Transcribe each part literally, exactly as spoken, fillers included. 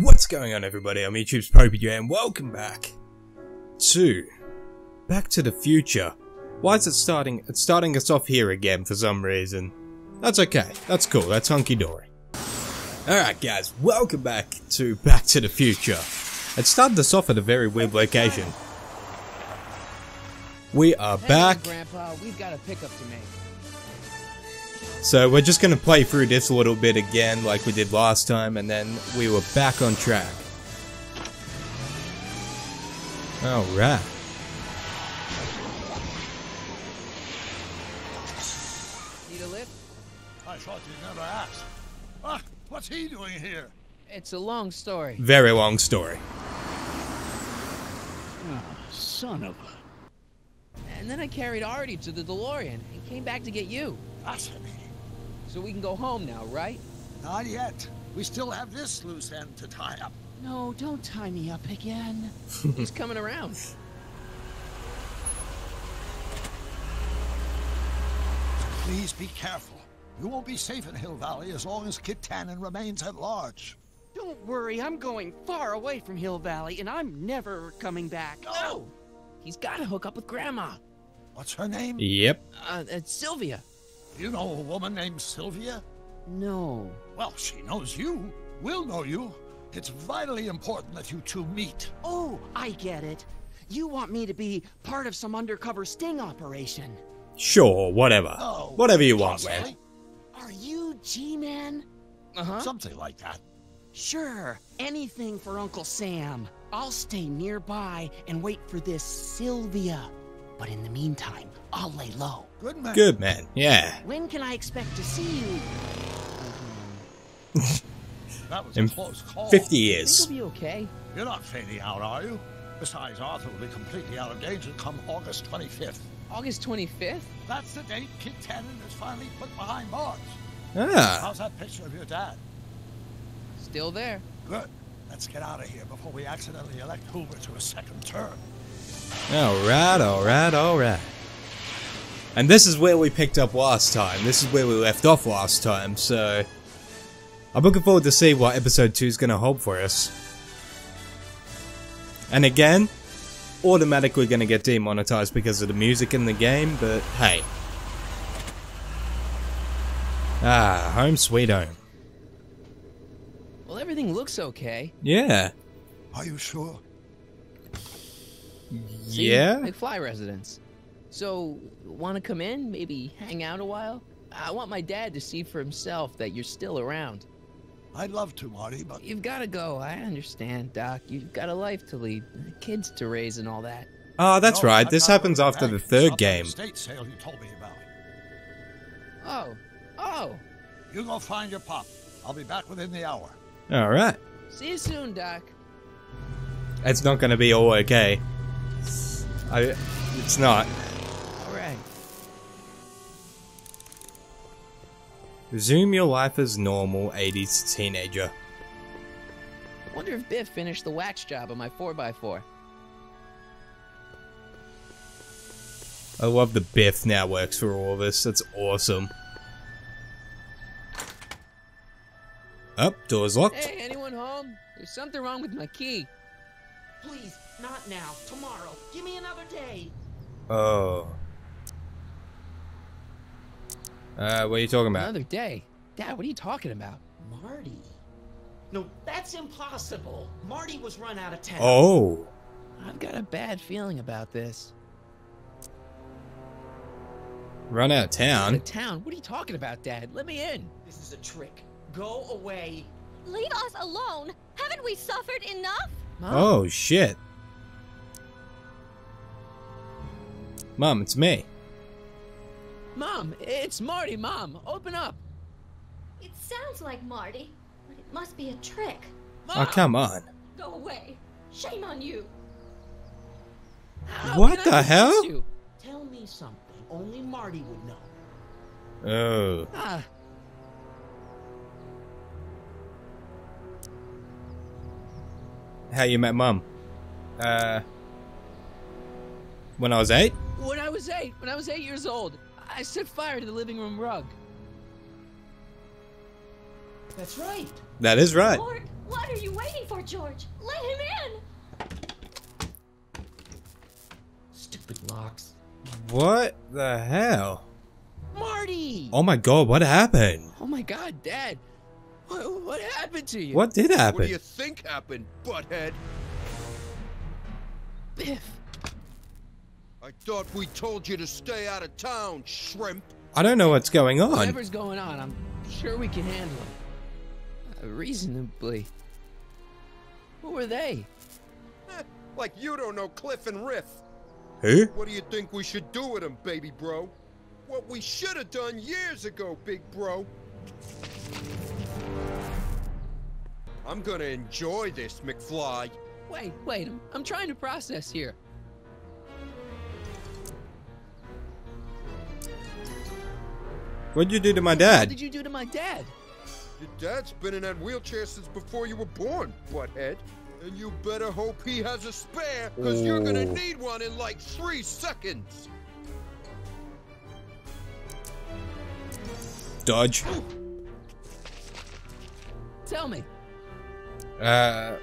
What's going on, everybody? I'm YouTube's popeyJN and welcome back to Back to the Future. Why is it starting? It's starting us off here again for some reason. That's okay. That's cool. That's hunky-dory. Alright guys, welcome back to Back to the Future. It started us off at a very weird location. We are back. Hey, Grandpa, we've got a pickup to make. So we're just going to play through this a little bit again like we did last time, and then we were back on track. Alright. Need a lift? I thought you'd never ask. Ah, what's he doing here? It's a long story. Very long story. Oh, son of a... And then I carried Artie to the DeLorean and came back to get you. That's... So we can go home now, right? Not yet. We still have this loose end to tie up. No, don't tie me up again. He's coming around. Please be careful. You won't be safe in Hill Valley as long as Kid Tannen remains at large. Don't worry, I'm going far away from Hill Valley, and I'm never coming back. No! No. He's gotta hook up with Grandma. What's her name? Yep. Uh, it's Sylvia. You know a woman named Sylvia? No. Well, she knows you. We'll know you. It's vitally important that you two meet. Oh, I get it. You want me to be part of some undercover sting operation. Sure, whatever. Oh, whatever you want, man. Are you G-Man? Uh-huh. Something like that. Sure, anything for Uncle Sam. I'll stay nearby and wait for this Sylvia. But in the meantime, I'll lay low. Good man. Good man, yeah. When can I expect to see you? That was a close call. fifty years. You'll be okay. You're not fading out, are you? Besides, Arthur will be completely out of danger come August twenty-fifth. August twenty-fifth? That's the date Kid Tannen is finally put behind bars. Ah. How's that picture of your dad? Still there. Good. Let's get out of here before we accidentally elect Hoover to a second term. Alright, alright, alright. And this is where we picked up last time. This is where we left off last time, so... I'm looking forward to see what episode two is going to hold for us. And again, automatically going to get demonetized because of the music in the game, but hey. Ah, home sweet home. Well, everything looks okay. Yeah. Are you sure? See? Yeah, McFly residence. So, want to come in? Maybe hang out a while? I want my dad to see for himself that you're still around. I'd love to, Marty, but... You've got to go. I understand, Doc. You've got a life to lead, kids to raise and all that. Oh, that's no, right. I'm this happens after the third game. State sale you told me about. Oh. Oh. You go find your pop. I'll be back within the hour. All right. See you soon, Doc. It's not going to be all okay. I, it's not. Alright. Resume your life as normal, eighties teenager. Wonder if Biff finished the wax job on my four by four. I love the Biff now works for all of us. That's awesome. Up, oh, door's locked. Hey, anyone home? There's something wrong with my key. Please, not now. Tomorrow. Give me another day. Oh. Uh, what are you talking about? Another day? Dad, what are you talking about? Marty. No, that's impossible. Marty was run out of town. Oh. I've got a bad feeling about this. Run out of town? Out of town? What are you talking about, Dad? Let me in. This is a trick. Go away. Leave us alone. Haven't we suffered enough? Mom? Oh, shit. Mom, it's me. Mom, it's Marty, Mom. Open up. It sounds like Marty, but it must be a trick. Mom! Oh, come on. Go away. Shame on you. How what the hell? You? Tell me something only Marty would know. Oh. Ah. How you met Mum? Uh, when I was eight? When I was eight. When I was eight years old. I set fire to the living room rug. That's right. That is right. Lord, What are you waiting for, George? Let him in! Stupid locks. What the hell? Marty! Oh my god, what happened? Oh my god, Dad. What, what happened to you? What did happen? What do you think happened, butthead? Biff. I thought we told you to stay out of town, shrimp. I don't know what's going on. Whatever's going on, I'm sure we can handle it. Uh, reasonably. Who are they? Like you don't know Cliff and Riff. Hey? What do you think we should do with them, baby bro? What we should have done years ago, big bro. I'm gonna enjoy this, McFly. Wait, wait, I'm, I'm trying to process here. What'd you do to my dad? What did you do to my dad? Your dad's been in that wheelchair since before you were born, butthead. And you better hope he has a spare, because you're gonna need one in like three seconds. Dodge. Tell me. Uh.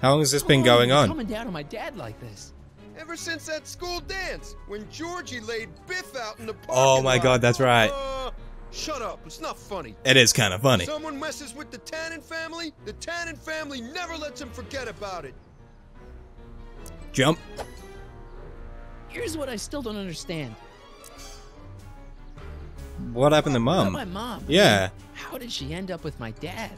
How long has this been going on? Coming down on my dad like this. Ever since that school dance when Georgie laid Biff out in the parking lot. Oh my god, that's right. Uh, shut up, it's not funny. It is kind of funny. Someone messes with the Tannen family, the Tannen family never lets him forget about it. Jump. Here's what I still don't understand. What happened to Mom? My mom. Yeah. How did she end up with my dad?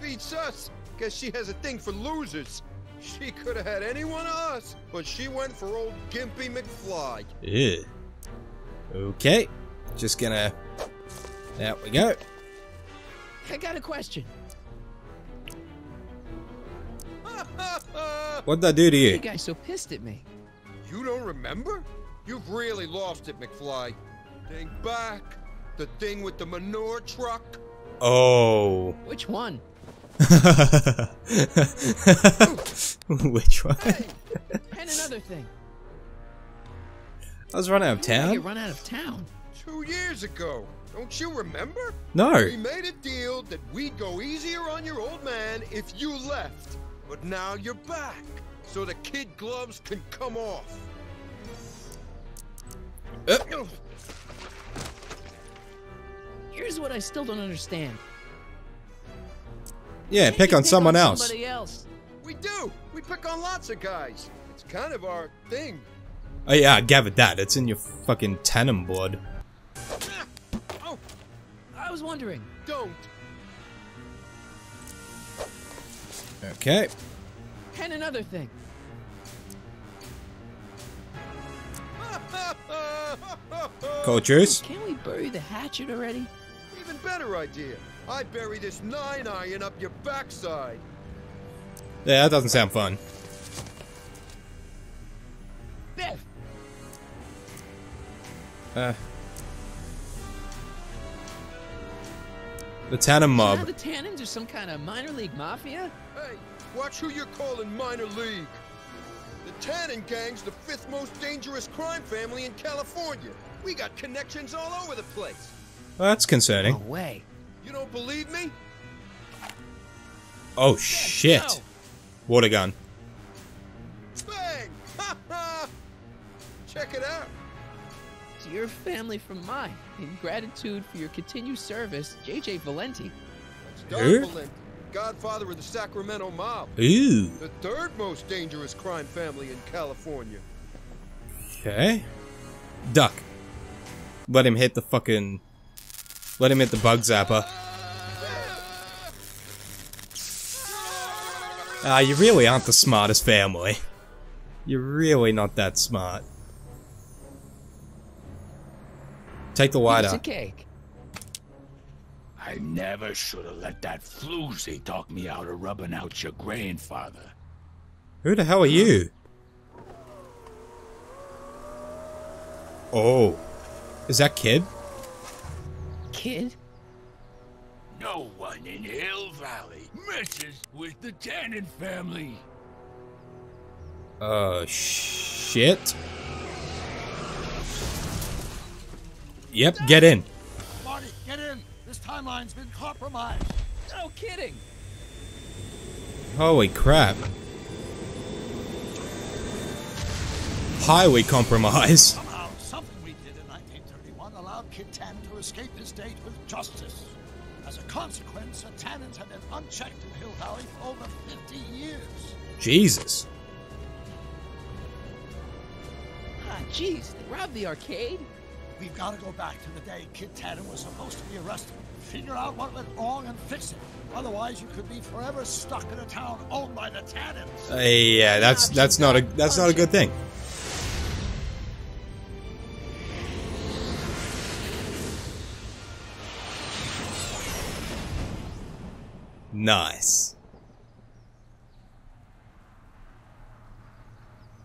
Beats us, because she has a thing for losers. She could have had any one of us, but she went for old Gimpy McFly. Ew. Okay. Just gonna... There we go. I got a question. What'd that do to you? You guys so pissed at me. You don't remember? You've really lost it, McFly. Think back. The thing with the manure truck. Oh. Which one? Which one? Hey, and another thing. I was run out of town. You run out of town. Two years ago, don't you remember? No. We made a deal that we'd go easier on your old man if you left, but now you're back, so the kid gloves can come off. Uh. Here's what I still don't understand. Yeah, pick on someone else. else. We do. We pick on lots of guys. It's kind of our thing. Oh yeah, I gathered that. It's in your fucking Tannen board. Oh, I was wondering. Don't. Okay. And another thing. Cold juice. Can we bury the hatchet already? Even better idea. I bury this nine iron up your backside. Yeah, that doesn't sound fun. Biff. Uh. The Tannen mob. You know the Tannens are some kind of minor league mafia. Hey, watch who you're calling minor league. The Tannen gang's the fifth most dangerous crime family in California. We got connections all over the place. Well, that's concerning. No way. You don't believe me? Oh shit. No. Water gun. Bang! Check it out. To your family from mine, in gratitude for your continued service, J J Valenti. That's Don Valenti, godfather of the Sacramento mob. Ooh. The third most dangerous crime family in California. Okay. Duck. Let him hit the fucking... Let him hit the bug zapper. Ah, uh, you really aren't the smartest family. You're really not that smart. Take the lighter. It's a cake. I never should have let that floozy talk me out of rubbing out your grandfather. Who the hell are you? Oh. Is that Kid? Kid? No one in Hill Valley messes with the Tannen family. Uh, shit. Yep, get in. Marty, get in. timeline's been compromised. No kidding. Holy crap. Highway compromise. Somehow, something we did in nineteen thirty-one allowed Kid Tannen to escape his date with justice. As a consequence, the Tannens have been unchecked in Hill Valley for over fifty years. Jesus. Ah, jeez, they robbed the arcade. We've got to go back to the day Kid Tannen was supposed to be arrested. Figure out what went wrong and fix it. Otherwise, you could be forever stuck in a town owned by the Tannens. Uh, yeah, that's that's not a that's not a good thing. Nice.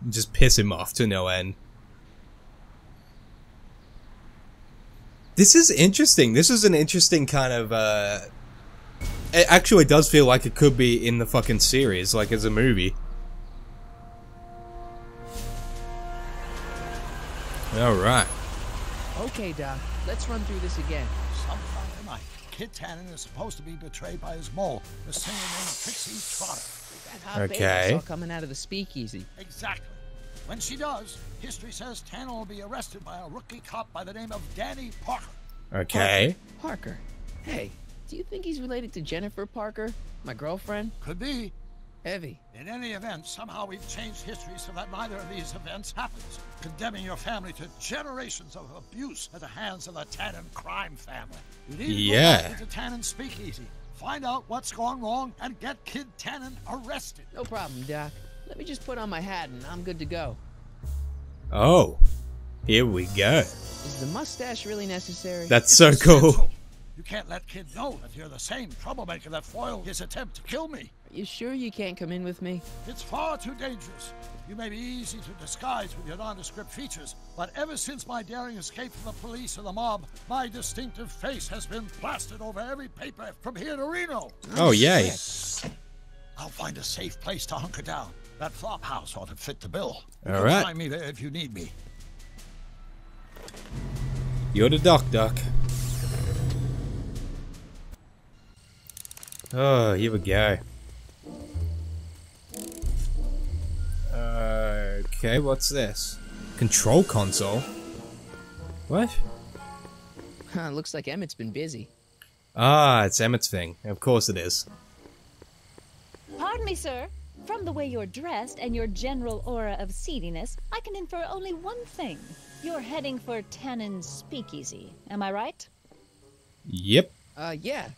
Just piss him off to no end. This is interesting. This is an interesting kind of, uh... It actually does feel like it could be in the fucking series, like as a movie. Alright. Okay, Doc. Let's run through this again. Sometime tonight, Kid Tannen is supposed to be betrayed by his mole, the singer named Trixie Trotter. That hot okay. Baby saw coming out of the speakeasy. Exactly. When she does, history says Tannen will be arrested by a rookie cop by the name of Danny Parker. Okay. Parker. Parker. Hey, do you think he's related to Jennifer Parker, my girlfriend? Could be. Heavy. In any event, somehow we've changed history so that neither of these events happens, condemning your family to generations of abuse at the hands of the Tannen crime family. You need to yeah. go back into Tannen speakeasy, find out what's gone wrong, and get Kid Tannen arrested. No problem, Doc. Let me just put on my hat and I'm good to go. Oh, here we go. Is the mustache really necessary? That's so cool. You can't let Kid know that you're the same troublemaker that foiled his attempt to kill me. Are you sure you can't come in with me? It's far too dangerous. You may be easy to disguise with your nondescript features, but ever since my daring escape from the police and the mob, my distinctive face has been plastered over every paper from here to Reno. Oh, yay. I'll find a safe place to hunker down. That flop house ought to fit the bill. All right. Find me there if you need me. You're the Doc, Doc. Oh, here we go. Okay, what's this? Control console? What? Huh, looks like Emmett's been busy. Ah, it's Emmett's thing. Of course it is. Pardon me, sir. From the way you're dressed and your general aura of seediness, I can infer only one thing. You're heading for Tannen's speakeasy, am I right? Yep. Uh, yeah.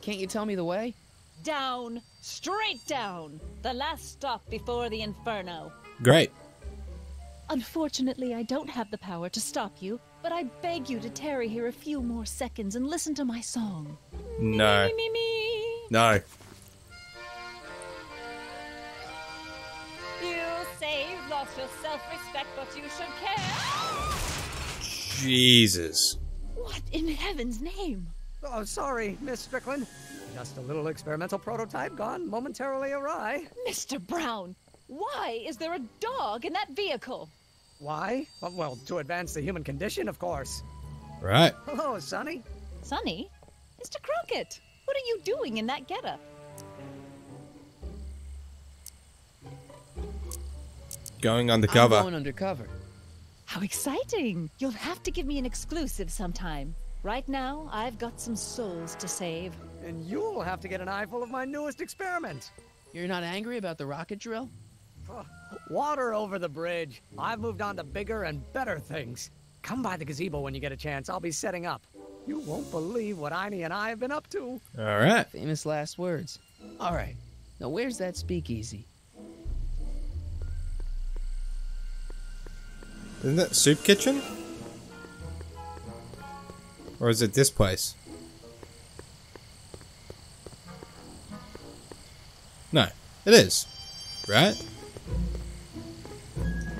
Can't you tell me the way? Down. Straight down. The last stop before the inferno. Great. Unfortunately, I don't have the power to stop you, but I beg you to tarry here a few more seconds and listen to my song. No. Me, me, me, me. No. You've lost your self-respect, but you should care. Jesus. What in heaven's name? Oh, sorry, Miss Strickland. Just a little experimental prototype gone momentarily awry. Mister Brown, why is there a dog in that vehicle? Why? Well, to advance the human condition, of course. Right. Hello, Sonny. Sonny? Mister Crockett, what are you doing in that getup? Going undercover. I'm going undercover. How exciting! You'll have to give me an exclusive sometime. Right now, I've got some souls to save. And you'll have to get an eyeful of my newest experiment. You're not angry about the rocket drill? Oh, water over the bridge. I've moved on to bigger and better things. Come by the gazebo when you get a chance. I'll be setting up. You won't believe what Einie and I have been up to. All right. Famous last words. All right. Now, where's that speakeasy? Isn't that soup kitchen? Or is it this place? No, it is. Right?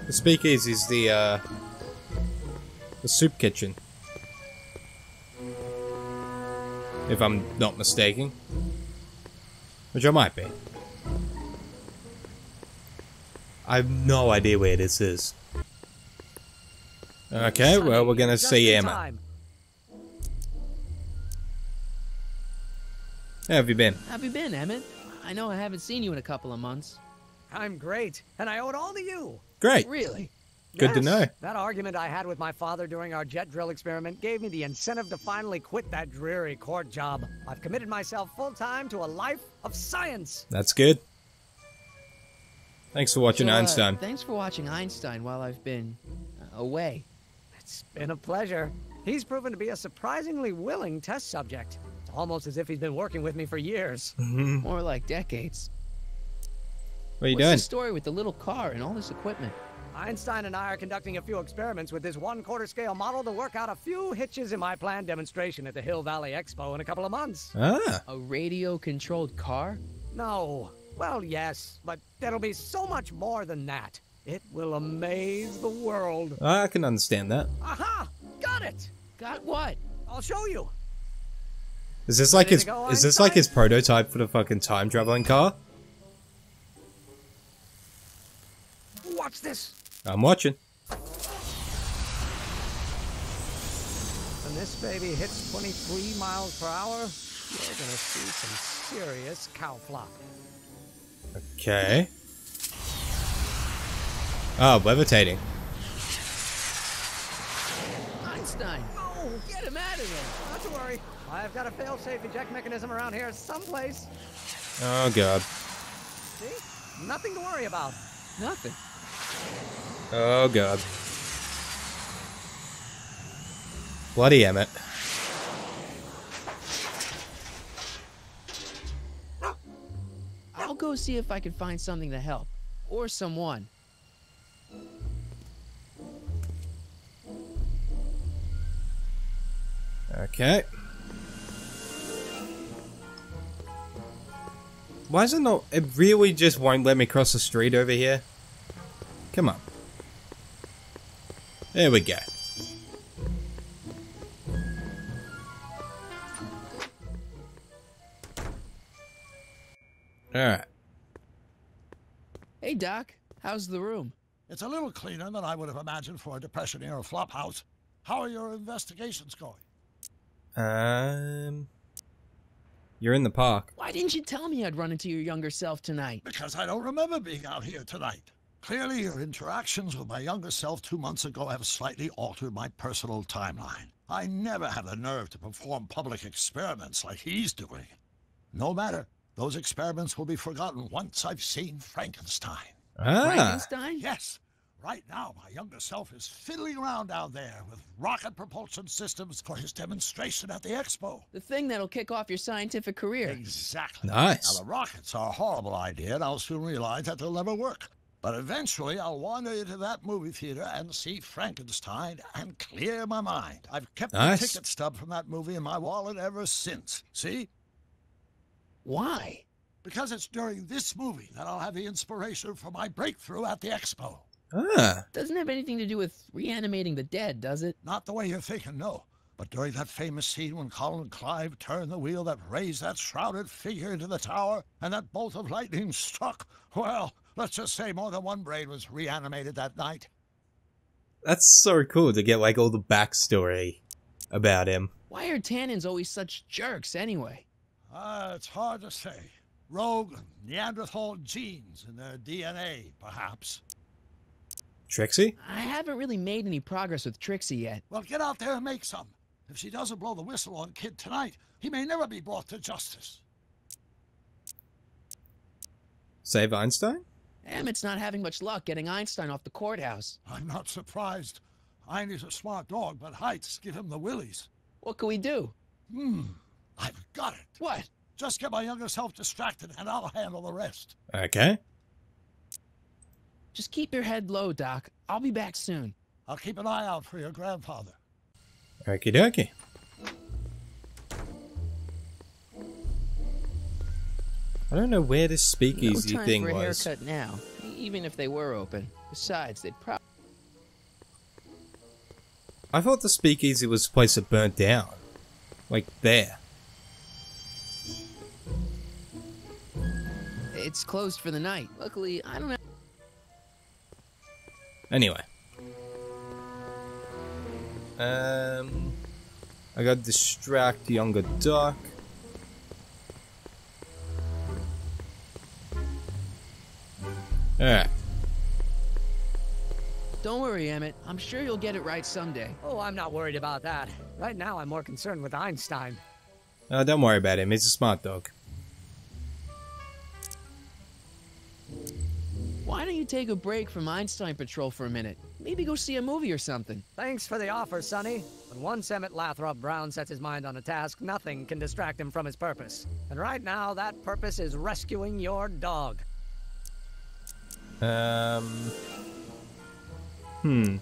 The speakeasy is the, uh, the soup kitchen. If I'm not mistaken. Which I might be. I have no idea where this is. Okay, well, we're gonna see Emma. How have you been? How have you been, Emmett? I know I haven't seen you in a couple of months. I'm great, and I owe it all to you. Great. Really? Good yes, to know. That argument I had with my father during our jet drill experiment gave me the incentive to finally quit that dreary court job. I've committed myself full-time to a life of science. That's good. Thanks for watching so, uh, Einstein. Thanks for watching Einstein while I've been uh, away. It's been a pleasure. He's proven to be a surprisingly willing test subject. It's almost as if he's been working with me for years. More like decades. What are you What's doing? What's the story with the little car and all this equipment? Einstein and I are conducting a few experiments with this one-quarter scale model to work out a few hitches in my planned demonstration at the Hill Valley Expo in a couple of months. Ah. A radio-controlled car? No. Well, yes, but that'll be so much more than that. It will amaze the world. I can understand that. Aha! Got it! Got what? I'll show you. Is this like his go, is Einstein? This like his prototype for the fucking time traveling car? Watch this. I'm watching. When this baby hits twenty-three miles per hour, you're gonna see some serious cow flop. Okay. Oh, levitating. Einstein. Oh, get him out of there. Not to worry. I've got a fail-safe eject mechanism around here someplace. Oh, God. See? Nothing to worry about. Nothing. Oh, God. Bloody Emmett. I'll go see if I can find something to help. Or someone. Okay. Why is it not... It really just won't let me cross the street over here. Come on. There we go. Alright. Hey, Doc. How's the room? It's a little cleaner than I would have imagined for a Depression-era flophouse. How are your investigations going? Um... You're in the park. Why didn't you tell me I'd run into your younger self tonight? Because I don't remember being out here tonight. Clearly, your interactions with my younger self two months ago have slightly altered my personal timeline. I never have the nerve to perform public experiments like he's doing. No matter, those experiments will be forgotten once I've seen Frankenstein. Ah. Frankenstein? Yes. Right now, my younger self is fiddling around down there with rocket propulsion systems for his demonstration at the expo. The thing that'll kick off your scientific career. Exactly. Nice. Now, the rockets are a horrible idea, and I'll soon realize that they'll never work. But eventually, I'll wander into that movie theater and see Frankenstein and clear my mind. I've kept nice. the ticket stub from that movie in my wallet ever since. See? Why? Because it's during this movie that I'll have the inspiration for my breakthrough at the expo. Ah. Doesn't have anything to do with reanimating the dead, does it? Not the way you're thinking, no. But during that famous scene when Colin Clive turned the wheel that raised that shrouded figure into the tower and that bolt of lightning struck, well... Let's just say more than one brain was reanimated that night. That's so cool to get, like, all the backstory about him. Why are Tannens always such jerks, anyway? Uh, it's hard to say. Rogue, Neanderthal genes in their D N A, perhaps. Trixie? I haven't really made any progress with Trixie yet. Well, get out there and make some. If she doesn't blow the whistle on Kid tonight, he may never be brought to justice. Save Einstein? Emmett's not having much luck getting Einstein off the courthouse. I'm not surprised. Einstein's a smart dog, but heights give him the willies. What can we do? Hmm, I've got it. What? Just get my younger self distracted and I'll handle the rest. Okay. Just keep your head low, Doc. I'll be back soon. I'll keep an eye out for your grandfather. Okie dokie. I don't know where this speakeasy thing was. No time for a haircut now, even if they were open. Besides, they'd probably... I thought the speakeasy was the place that burnt down. Like, there. It's closed for the night. Luckily, I don't know... Anyway. Um... I gotta distract younger Doc. Alright. Don't worry, Emmett. I'm sure you'll get it right someday. Oh, I'm not worried about that. Right now, I'm more concerned with Einstein. Uh, don't worry about him. He's a smart dog. Why don't you take a break from Einstein Patrol for a minute? Maybe go see a movie or something. Thanks for the offer, Sonny. But once Emmett Lathrop Brown sets his mind on a task, nothing can distract him from his purpose. And right now, that purpose is rescuing your dog. Um... Hmm.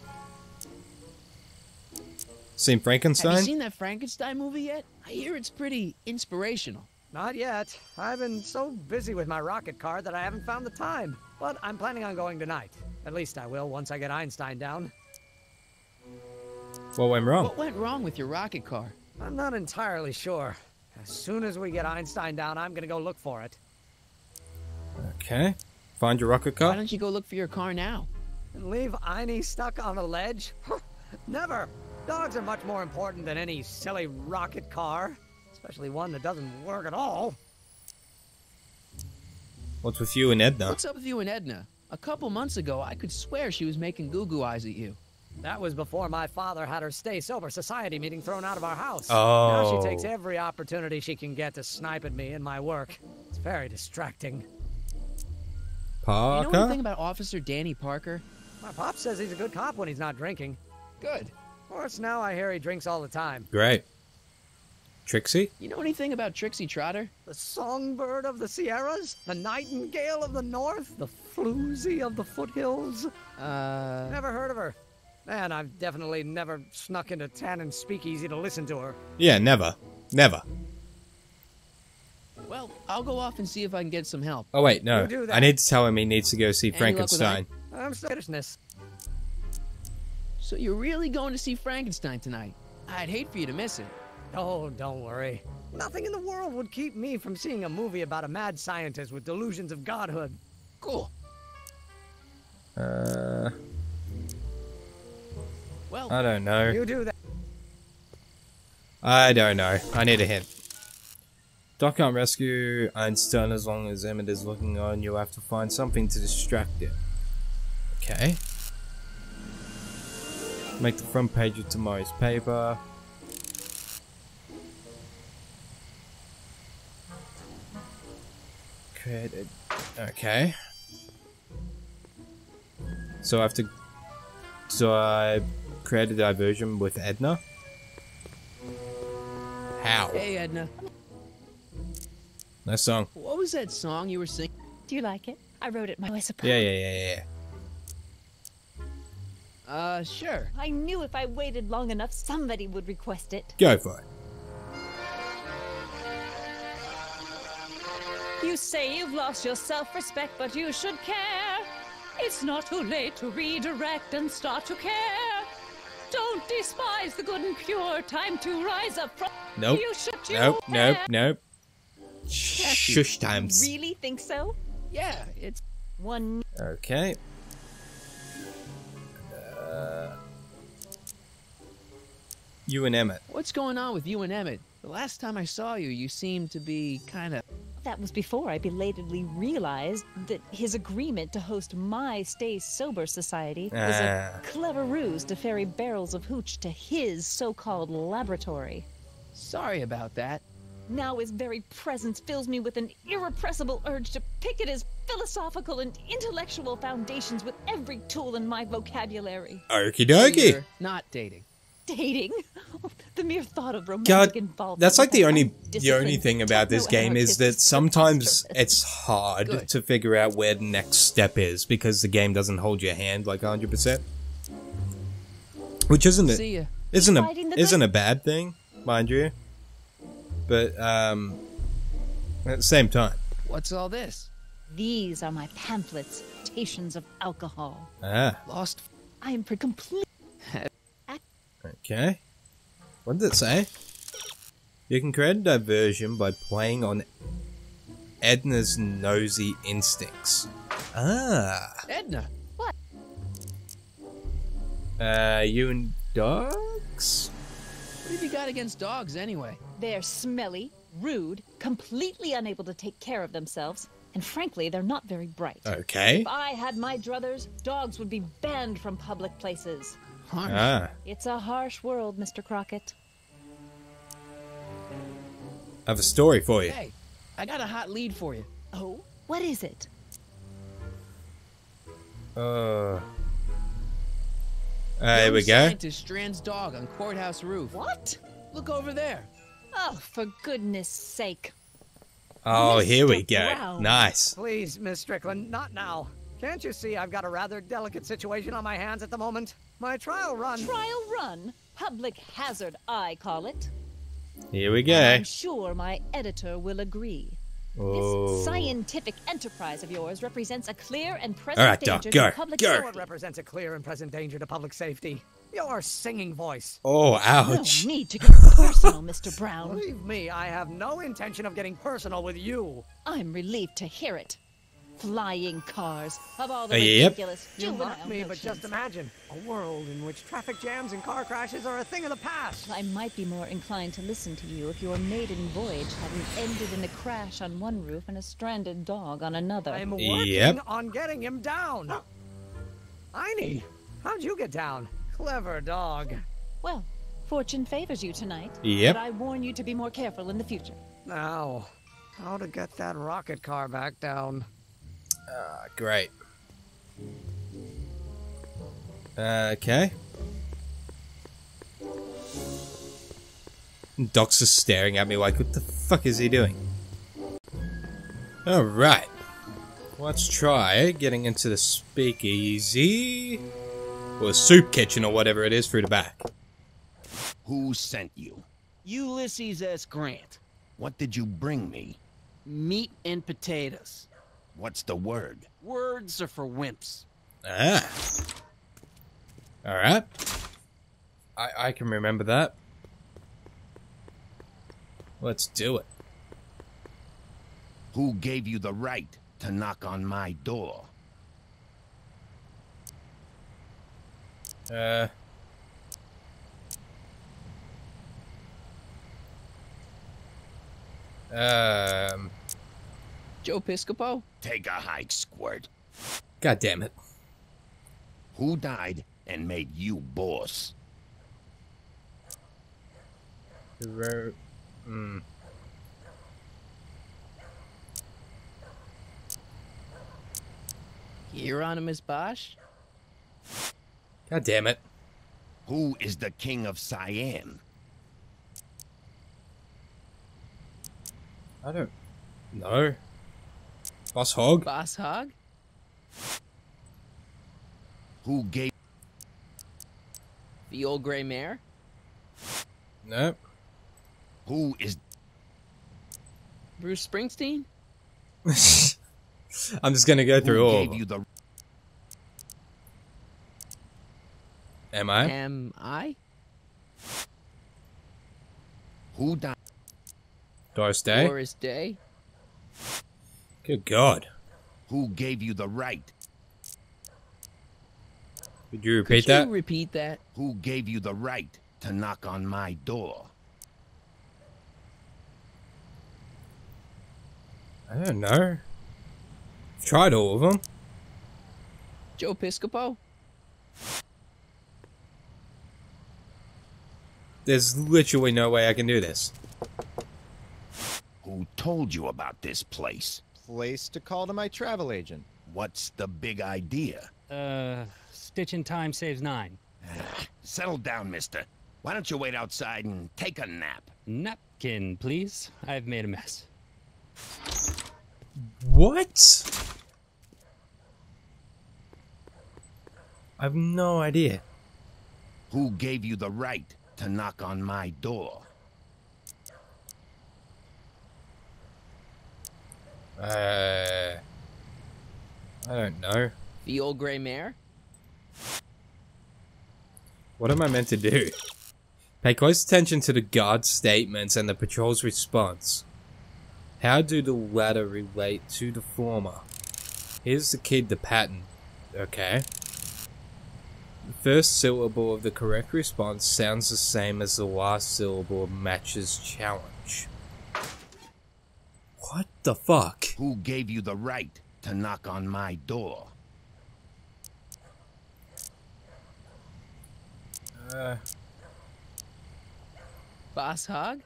Seen Frankenstein? Have you seen that Frankenstein movie yet? I hear it's pretty inspirational. Not yet. I've been so busy with my rocket car that I haven't found the time. But I'm planning on going tonight. At least I will once I get Einstein down. What went wrong? What went wrong with your rocket car? I'm not entirely sure. As soon as we get Einstein down, I'm gonna go look for it. Okay. Find your rocket car? Why don't you go look for your car now? And leave Einie stuck on a ledge? Never! Dogs are much more important than any silly rocket car. Especially one that doesn't work at all. What's with you and Edna? What's up with you and Edna? A couple months ago, I could swear she was making goo-goo eyes at you. That was before my father had her stay sober society meeting thrown out of our house. Oh. Now she takes every opportunity she can get to snipe at me and my work. It's very distracting. Parker? You know anything about Officer Danny Parker? My pop says he's a good cop when he's not drinking. Good. Of course, now I hear he drinks all the time. Great. Trixie? You know anything about Trixie Trotter? The songbird of the Sierras? The nightingale of the north? The floozy of the foothills? Uh... Never heard of her. Man, I've definitely never snuck into Tannen speakeasy to listen to her. Yeah, never. Never. Well, I'll go off and see if I can get some help. Oh, wait, no. I need to tell him he needs to go see Any Frankenstein. I'm skittishness. So you're really going to see Frankenstein tonight? I'd hate for you to miss it. Oh, don't worry. Nothing in the world would keep me from seeing a movie about a mad scientist with delusions of godhood. Cool. Uh... Well, I don't know. You do that. I don't know. I need a hint. Doc can't rescue Einstein as long as Emmett is looking on. You'll have to find something to distract it. Okay. Make the front page of tomorrow's paper. Okay. So I have to. So I create a diversion with Edna. How? Hey, Edna. Nice song. What was that song you were singing? Do you like it? I wrote it myself. Yeah, yeah, yeah, yeah. Uh, sure. I knew if I waited long enough, somebody would request it. Go for it. You say you've lost your self-respect, but you should care. It's not too late to redirect and start to care. Don't despise the good and pure. Time to rise up from... Nope. You should nope, nope, nope. Shush times. You really think so? Yeah, it's... one... Okay. Uh, you and Emmett. What's going on with you and Emmett? The last time I saw you, you seemed to be kind of... That was before I belatedly realized that his agreement to host my Stay Sober Society ah. was a clever ruse to ferry barrels of hooch to his so-called laboratory. Sorry about that. Now his very presence fills me with an irrepressible urge to pick at his philosophical and intellectual foundations with every tool in my vocabulary. Okie dokie. You're not dating. Dating? The mere thought of romantic God, involvement. That's like the only the only thing about this game is that sometimes it's hard Good. to figure out where the next step is because the game doesn't hold your hand like one hundred percent. Which isn't it? Isn't a isn't a bad thing, mind you. But um, at the same time. What's all this? These are my pamphlets, stations of alcohol. Ah, lost. I am complete. Okay. What did it say? You can create a diversion by playing on Edna's nosy instincts. Ah. Edna? What? Uh, you and dogs? What have you got against dogs anyway? They're smelly, rude, completely unable to take care of themselves, And frankly, they're not very bright. Okay. If I had my druthers, dogs would be banned from public places. Harsh. Ah. It's a harsh world, Mister Crockett. I have a story for you. Hey, I got a hot lead for you. Oh? What is it? Uh... Uh, here we go. Scientist strands dog on courthouse roof. What? Look over there. Oh, for goodness sake. Oh, Mister here we go. Brown. Nice. Please, Miss Strickland, not now. Can't you see I've got a rather delicate situation on my hands at the moment? My trial run. Trial run? Public hazard, I call it. Here we go. I'm sure my editor will agree. Oh. This scientific enterprise of yours represents a clear and present right, danger Doc, go, to public go. safety. It represents a clear and present danger to public safety. Your singing voice. Oh, ouch. No need to get personal, Mister Brown. Believe me, I have no intention of getting personal with you. I'm relieved to hear it. Flying cars of all the uh, ridiculous yep. juvenile You mock me, notions. But just imagine a world in which traffic jams and car crashes are a thing of the past. I might be more inclined to listen to you if your maiden voyage hadn't ended in a crash on one roof and a stranded dog on another. I'm working yep. on getting him down. Einie, how'd you get down? Clever dog. Well, fortune favors you tonight. Yep. But I warn you to be more careful in the future. Now, how to get that rocket car back down? Ah, great. Uh, okay. Doc's just staring at me like, what the fuck is he doing? Alright. Let's try getting into the speakeasy. Or soup kitchen or whatever it is through the back. Who sent you? Ulysses S. Grant. What did you bring me? Meat and potatoes. What's the word? Words are for wimps. Ah. Alright. I, I can remember that. Let's do it. Who gave you the right to knock on my door? Uh. Um. Joe Piscopo? Take a hike, squirt. God damn it. Who died and made you boss? The mm. Hieronymus Bosch? God damn it. Who is the king of Siam? I don't know. Boss Hogg? Boss Hogg? Who gave... The old gray mare? No. Who is... Bruce Springsteen? I'm just gonna go through Who all gave you the... Am I? Am I? Who died? Doris Day? Doris Day? Good God. Who gave you the right? Could you repeat Could that? Could you repeat that? Who gave you the right to knock on my door? I don't know. I've tried all of them. Joe Piscopo? There's literally no way I can do this. Who told you about this place? Place to call to my travel agent. What's the big idea? Uh, stitch in time saves nine. Settle down, mister. Why don't you wait outside and take a nap? Napkin, please. I've made a mess. What? I've no idea. Who gave you the right to knock on my door? Uh, I don't know. The old gray mare? What am I meant to do? Pay close attention to the guard's statements and the patrol's response. How do the latter relate to the former? Here's the kid, the pattern. Okay. The first syllable of the correct response sounds the same as the last syllable of Match's challenge. What the fuck? Who gave you the right to knock on my door? Uh. Boss Hogg?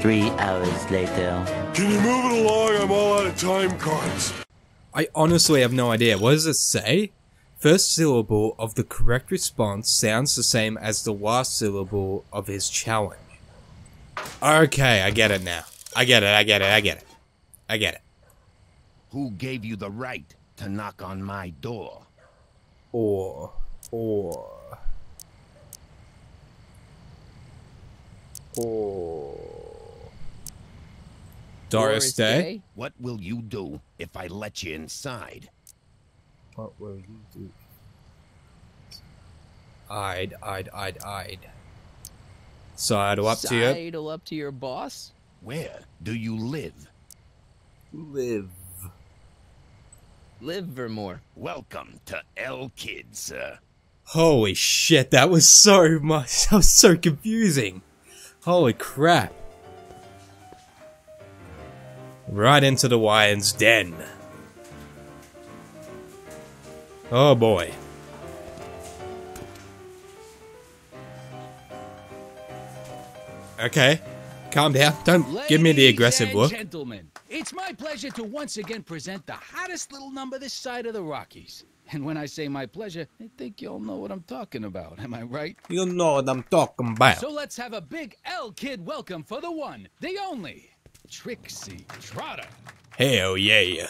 Three hours later. Can you move it along? I'm all out of time cards. I honestly have no idea. What does it say? First syllable of the correct response sounds the same as the last syllable of his challenge. Okay, I get it now. I get it, I get it, I get it. I get it. Who gave you the right to knock on my door? Or, or... Or... Doris Day? Day? What will you do if I let you inside? What will you do? I'd, I'd, I'd, I'd. Sidle up to you. Sidle up to your boss? Where do you live? Live. Livermore. Welcome to El Kid, sir. Holy shit, that was so much. That was so confusing. Holy crap. Right into the lion's den. Oh boy. Okay, calm down. Don't Ladies give me the aggressive look. Gentlemen, it's my pleasure to once again present the hottest little number this side of the Rockies. And when I say my pleasure, I think you'll know what I'm talking about. Am I right? You'll know what I'm talking about. So let's have a big El Kid welcome for the one, the only, Trixie Trotter. Hell yeah.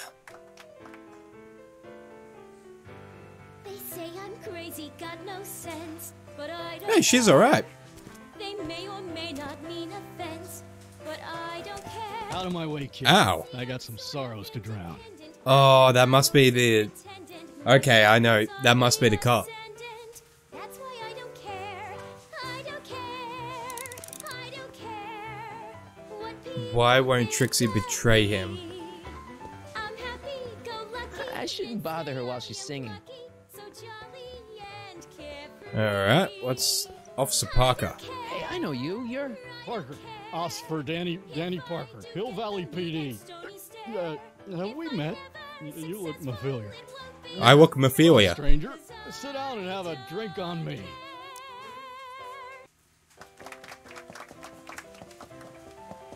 They say I'm crazy, got no sense, but I don't. Hey, she's alright. They may or may not mean offense, but I don't care. Out of my way, kid. Ow. I got some sorrows to drown. Oh, that must be the... Okay, I know. That must be the cop. That's why I don't care. I don't care. I don't care. What why won't Trixie betray him? I'm happy, go lucky. I shouldn't bother her while she's singing. Alright, what's Officer Parker? Hey, I know you. You're... Parker. Officer Danny Danny Parker. Hill Valley P D. Uh, have we met? You, you look familiar. I look familiar. Stranger, sit down and have a drink on me.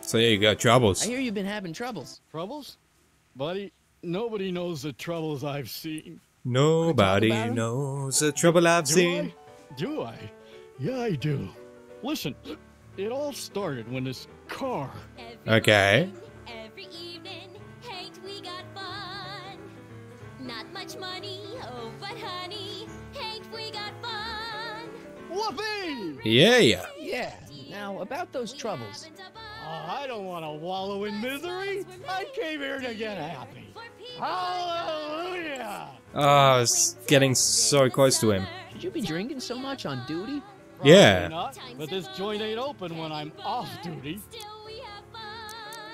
So there you go, troubles. I hear you've been having troubles. Troubles? Buddy, nobody knows the troubles I've seen. Nobody knows the trouble I've do seen. I? Do I? Yeah, I do. Listen, it all started when this car... Every okay. Every evening, ain't we got fun? Not much money, oh, but honey, ain't we got fun? Whoopee! Yeah, yeah. Yeah, now about those troubles. Oh, I don't want to wallow in misery. I came here to get happy. Hallelujah! Oh, it's getting so close to him. Should you be drinking so much on duty? Yeah. Not, but this joint ain't open when I'm off duty.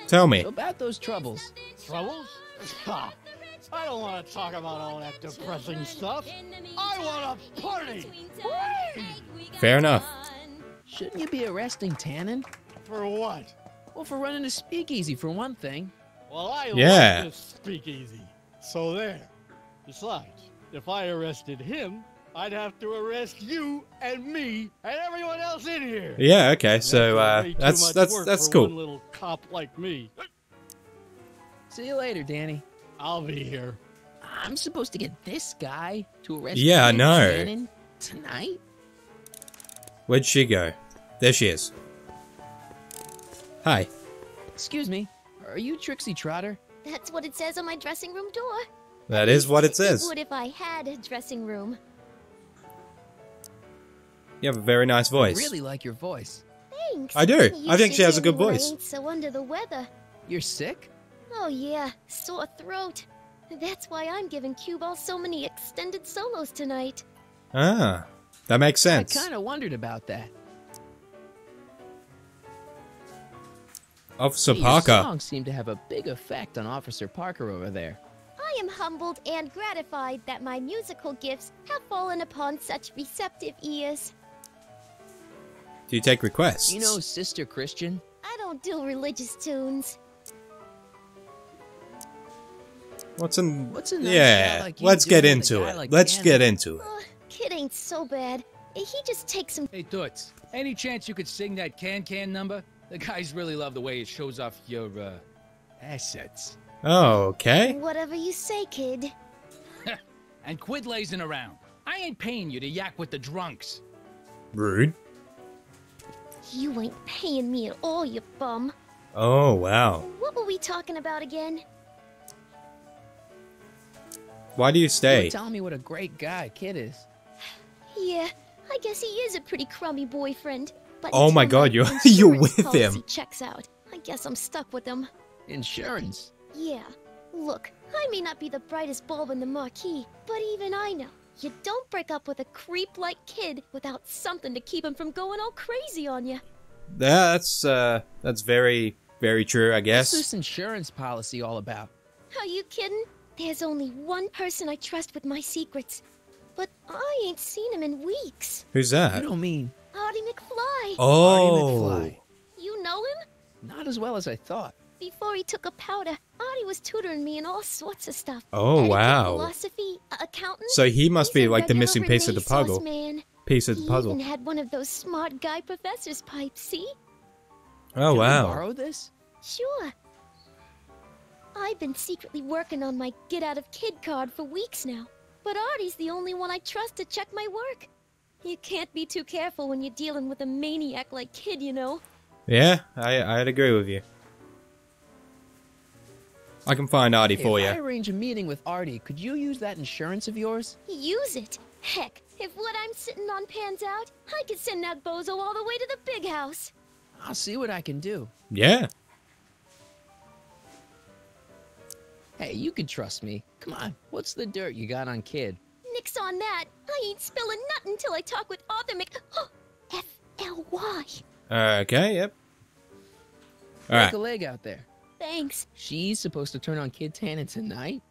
Tell me. So about those troubles. Troubles? I don't want to talk about all that depressing stuff. I want a party! Whee! Fair enough. Shouldn't you be arresting Tannen? For what? Well, for running a speakeasy, for one thing. Well, I yeah. love this speakeasy. So there. Besides, if I arrested him... I'd have to arrest you and me and everyone else in here. Yeah, okay, so uh, that's that's that's cool. One little cop like me. See you later, Danny. I'll be here. I'm supposed to get this guy to arrest. Yeah, I know. Tonight. Where'd she go? There she is. Hi. Excuse me. Are you Trixie Trotter? That's what it says on my dressing room door. That is what it says. It would if I had a dressing room. You have a very nice voice. I really like your voice. Thanks. I do. You I think she has a good voice. So under the weather. You're sick? Oh yeah, sore throat. That's why I'm giving cue ball so many extended solos tonight. Ah, that makes sense. I kind of wondered about that. Officer hey, Parker. Your songs seem to have a big effect on Officer Parker over there. I am humbled and gratified that my musical gifts have fallen upon such receptive ears. Do you take requests? You know, Sister Christian? I don't do religious tunes. What's in? What's in? Yeah, like let's get into it. Like let's Danny. get into it. Oh, kid ain't so bad. He just takes some. Hey, Toots. Any chance you could sing that can-can number? The guys really love the way it shows off your uh, assets. Oh, okay. Whatever you say, kid. And quit lazing around. I ain't paying you to yak with the drunks. Rude. You ain't paying me at all, you bum. Oh, wow. What were we talking about again? Why do you stay? You're telling me what a great guy Kid is. Yeah, I guess he is a pretty crummy boyfriend. But oh my God, you're you're with him. Checks out. I guess I'm stuck with him. Insurance. Yeah. Look, I may not be the brightest bulb in the marquee, but even I know you don't break up with a creep like Kid without something to keep him from going all crazy on you. That's uh, that's very very true, I guess. What's this insurance policy all about? Are you kidding? There's only one person I trust with my secrets. But I ain't seen him in weeks. Who's that? You don't mean. Marty McFly. Oh. Marty McFly. You know him? Not as well as I thought. Before he took a powder, Marty was tutoring me in all sorts of stuff. Oh, Etiquette, wow. Philosophy, uh, accounting. So he must He's be like the missing piece of the puzzle. Man. Piece of the he puzzle. Even had one of those smart guy professors pipes, see? Oh, Can wow. Can I borrow this? Sure. I've been secretly working on my get out of kid card for weeks now. But Artie's the only one I trust to check my work. You can't be too careful when you're dealing with a maniac like Kid, you know. Yeah, I, I'd agree with you. I can find Artie hey, for if you. If I arrange a meeting with Artie, could you use that insurance of yours? Use it? Heck, if what I'm sitting on pans out, I could send that bozo all the way to the big house. I'll see what I can do. Yeah. Hey, you can trust me. Come on, what's the dirt you got on Kid? Nix on that. I ain't spilling nothing till I talk with Arthur Mc... F L Y. Okay, yep. All right. Take a leg out there. Thanks. She's supposed to turn on Kid Tannen tonight?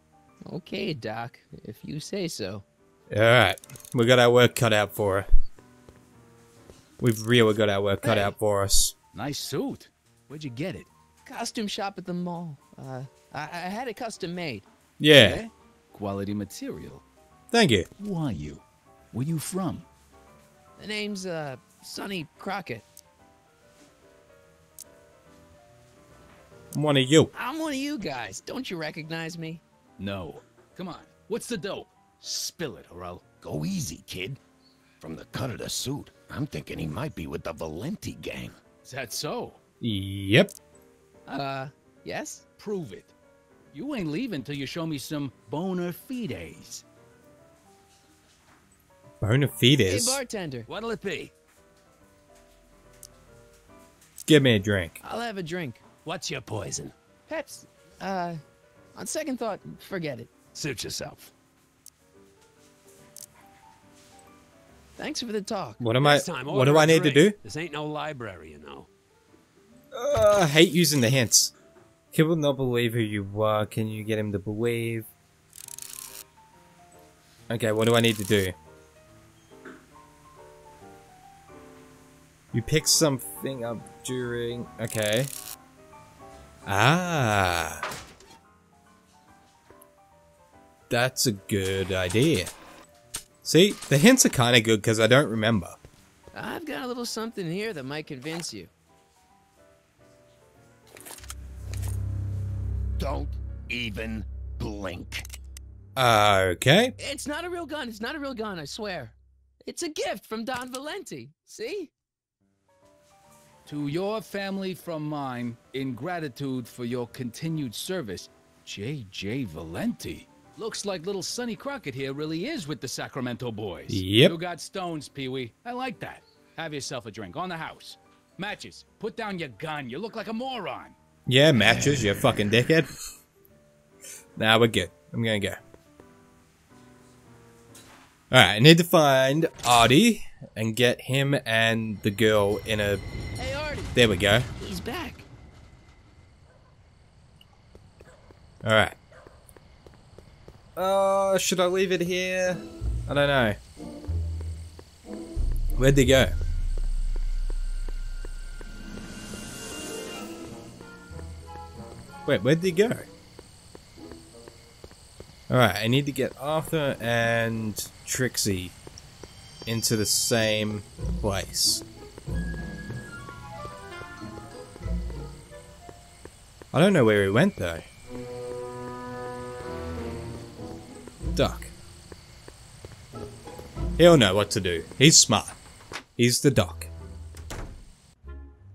Okay, Doc, if you say so. All right. We got our work cut out for her. We've really got our work hey. cut out for us. Nice suit. Where'd you get it? Costume shop at the mall. Uh... I, I had it custom made. Yeah. Okay. Quality material. Thank you. Who are you? Where you from? The name's uh, Sonny Crockett. I'm one of you. I'm one of you guys. Don't you recognize me? No. Come on. What's the dope? Spill it or I'll... Go easy, Kid. From the cut of the suit, I'm thinking he might be with the Valenti gang. Is that so? Yep. Uh, yes? Prove it. You ain't leaving till you show me some bona fides. Bona fides? Hey, bartender. What'll it be? Give me a drink. I'll have a drink. What's your poison? Pepsi. Uh, on second thought, forget it. Suit yourself. Thanks for the talk. What am I? Time, what do I need drink. to do? This ain't no library, you know. Uh, I hate using the hints. Kid will not believe who you are. Can you get him to believe? Okay, what do I need to do? You pick something up during... Okay. Ah. That's a good idea. See, the hints are kind of good because I don't remember. I've got a little something here that might convince you. Don't even blink. Uh, okay. It's not a real gun. It's not a real gun, I swear. It's a gift from Don Valenti. See? To your family from mine, in gratitude for your continued service, J J. Valenti. Looks like little Sonny Crockett here really is with the Sacramento boys. Yep. You got stones, Pee-wee. I like that. Have yourself a drink on the house. Matches, put down your gun. You look like a moron. Yeah, matches, you fucking dickhead. Nah, we're good. I'm gonna go. Alright, I need to find Artie and get him and the girl in a... Hey, Artie. There we go. He's back. Alright. Oh, uh, should I leave it here? I don't know. Where'd they go? Wait, where'd they go? Alright, I need to get Arthur and Trixie into the same place. I don't know where he went though. Duck. He'll know what to do. He's smart. He's the Doc.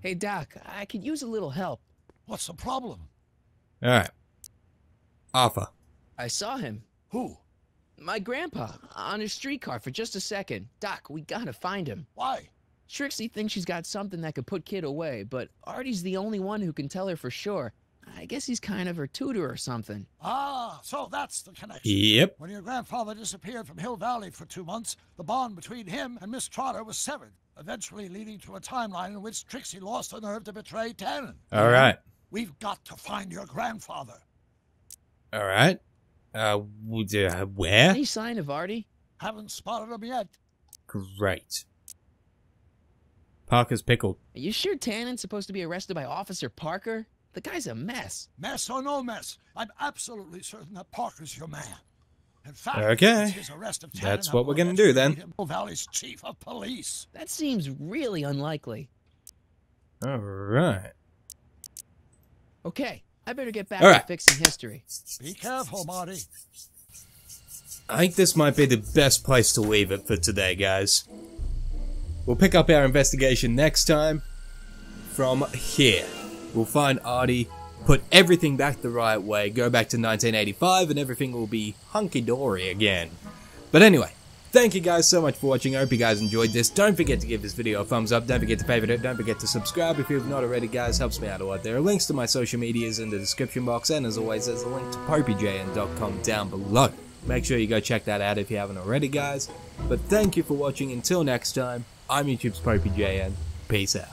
Hey Doc, I could use a little help. What's the problem? Alright. Arthur. I saw him. Who? My grandpa, on his streetcar for just a second. Doc, we gotta find him. Why? Trixie thinks she's got something that could put Kid away, but Artie's the only one who can tell her for sure. I guess he's kind of her tutor or something. Ah, so that's the connection. Yep. When your grandfather disappeared from Hill Valley for two months, the bond between him and Miss Trotter was severed, eventually leading to a timeline in which Trixie lost the nerve to betray Tannen. All right. We've got to find your grandfather. All right. Uh, where? Any sign of Artie? Haven't spotted him yet. Great. Parker's pickled. Are you sure Tannen's supposed to be arrested by Officer Parker? The guy's a mess. Mess or no mess, I'm absolutely certain that Parker's your man. In fact, okay. His arrest of Tannen, that's what we're gonna do then. Hill Valley's chief of police. That seems really unlikely. All right. Okay, I better get back right. to fixing history. Be careful, Marty. I think this might be the best place to leave it for today, guys. We'll pick up our investigation next time from here. We'll find Artie, put everything back the right way, go back to nineteen eighty-five, and everything will be hunky-dory again. But anyway, thank you guys so much for watching. I hope you guys enjoyed this. Don't forget to give this video a thumbs up. Don't forget to favorite it. Don't forget to subscribe if you've not already, guys. Helps me out a lot. There are links to my social medias in the description box, and as always, there's a link to popey J N dot com down below. Make sure you go check that out if you haven't already, guys. But thank you for watching. Until next time, I'm YouTube's popey J N. Peace out.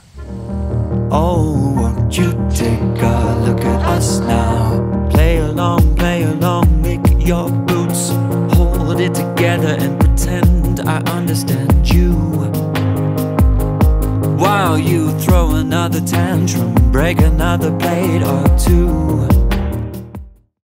Oh, won't you take a look at us now? Play along, play along, make your boots. Hold it together and pretend I understand you. While you throw another tantrum, break another blade or two.